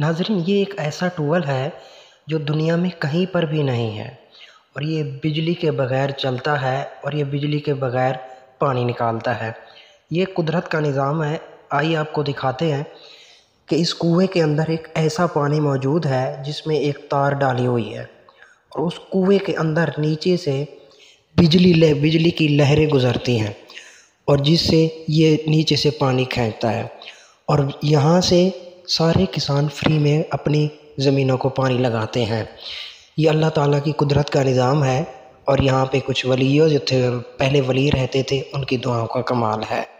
नाजरीन, ये एक ऐसा टूल है जो दुनिया में कहीं पर भी नहीं है और ये बिजली के बग़ैर चलता है और ये बिजली के बग़ैर पानी निकालता है। ये कुदरत का निज़ाम है। आइए आपको दिखाते हैं कि इस कुएँ के अंदर एक ऐसा पानी मौजूद है जिसमें एक तार डाली हुई है और उस कुएँ के अंदर नीचे से बिजली की लहरें गुजरती हैं और जिससे ये नीचे से पानी खींचता है और यहाँ से सारे किसान फ्री में अपनी ज़मीनों को पानी लगाते हैं। ये अल्लाह ताला की कुदरत का निज़ाम है और यहाँ पे कुछ वलियों जो थे, पहले वली रहते थे, उनकी दुआओं का कमाल है।